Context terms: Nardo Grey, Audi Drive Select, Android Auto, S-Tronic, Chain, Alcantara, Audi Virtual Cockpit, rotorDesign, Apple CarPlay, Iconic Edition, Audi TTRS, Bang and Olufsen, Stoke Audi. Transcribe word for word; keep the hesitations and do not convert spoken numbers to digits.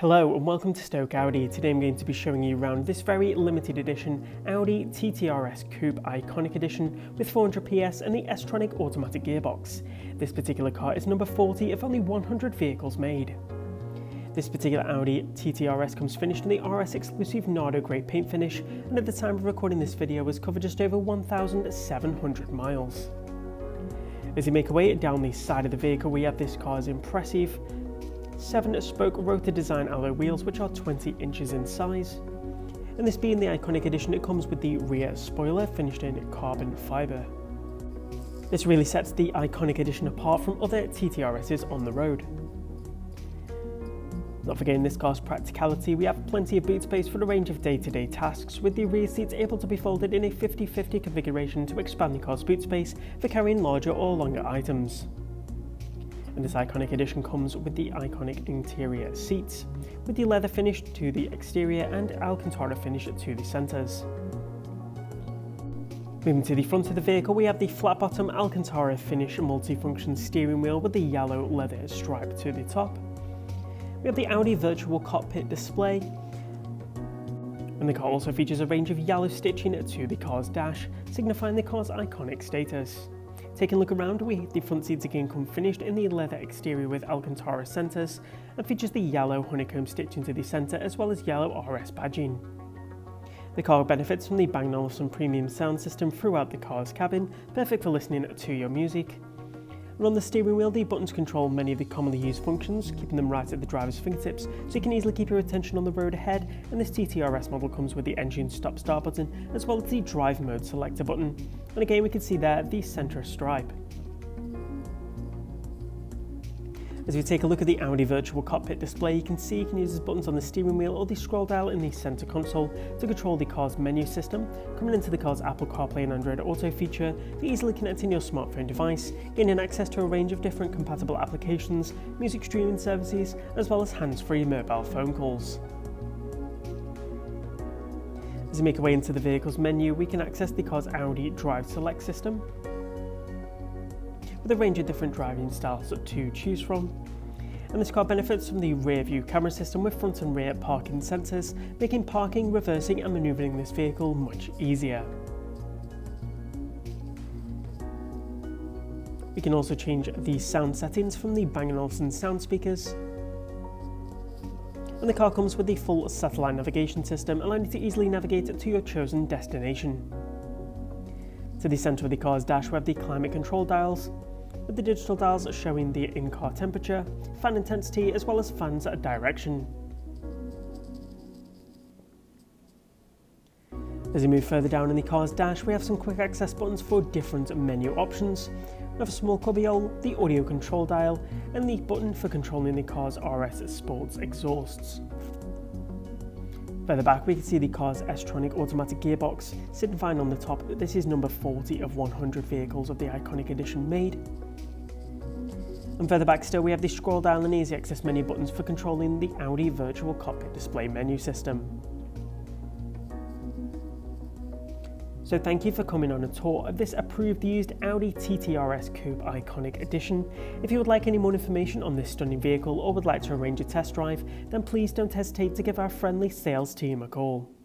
Hello and welcome to Stoke Audi. Today I'm going to be showing you around this very limited edition Audi T T R S Coupe Iconic Edition with four hundred P S and the S-Tronic automatic gearbox. This particular car is number forty of only one hundred vehicles made. This particular Audi T T R S comes finished in the R S exclusive Nardo Grey paint finish and at the time of recording this video was covered just over one thousand seven hundred miles. As you make your way down the side of the vehicle we have this car's impressive seven spoke rotor design alloy wheels which are twenty inches in size, and this being the iconic edition it comes with the rear spoiler finished in carbon fibre. This really sets the iconic edition apart from other T T R Ss on the road. Not forgetting this car's practicality, we have plenty of boot space for a range of day-to-day tasks with the rear seats able to be folded in a fifty fifty configuration to expand the car's boot space for carrying larger or longer items. And this iconic edition comes with the iconic interior seats, with the leather finish to the exterior and Alcantara finish to the centres. Moving to the front of the vehicle we have the flat bottom Alcantara finish multifunction steering wheel with the yellow leather stripe to the top. We have the Audi Virtual Cockpit display, and the car also features a range of yellow stitching to the car's dash, signifying the car's iconic status. Taking a look around, we, the front seats again come finished in the leather exterior with Alcantara centres and features the yellow honeycomb stitching to the centre as well as yellow R S badging. The car benefits from the Bang and Olufsen premium sound system throughout the car's cabin, perfect for listening to your music. And on the steering wheel the buttons control many of the commonly used functions, keeping them right at the driver's fingertips so you can easily keep your attention on the road ahead, and this T T R S model comes with the engine stop start button as well as the drive mode selector button, and again we can see there the centre stripe. As we take a look at the Audi Virtual Cockpit display, you can see you can use these buttons on the steering wheel or the scroll dial in the centre console to control the car's menu system, coming into the car's Apple CarPlay and Android Auto feature for easily connecting your smartphone device, gaining access to a range of different compatible applications, music streaming services, as well as hands-free mobile phone calls. As we make our way into the vehicle's menu, we can access the car's Audi Drive Select system, with a range of different driving styles to choose from. And this car benefits from the rear view camera system with front and rear parking sensors, making parking, reversing and manoeuvring this vehicle much easier. We can also change the sound settings from the Bang and Olufsen sound speakers. And the car comes with the full satellite navigation system, allowing you to easily navigate to your chosen destination. To the centre of the car's dash we have the climate control dials, with the digital dials showing the in-car temperature, fan intensity as well as fan's direction. As we move further down in the car's dash we have some quick access buttons for different menu options. We have a small cubbyhole, the audio control dial and the button for controlling the car's R S Sports exhausts. Further back we can see the car's S-Tronic automatic gearbox, signifying on the top that this is number forty of one hundred vehicles of the iconic edition made. And further back still we have the scroll down and easy access menu buttons for controlling the Audi Virtual Cockpit display menu system. So thank you for coming on a tour of this approved used Audi T T R S Coupe Iconic Edition. If you would like any more information on this stunning vehicle or would like to arrange a test drive, then please don't hesitate to give our friendly sales team a call.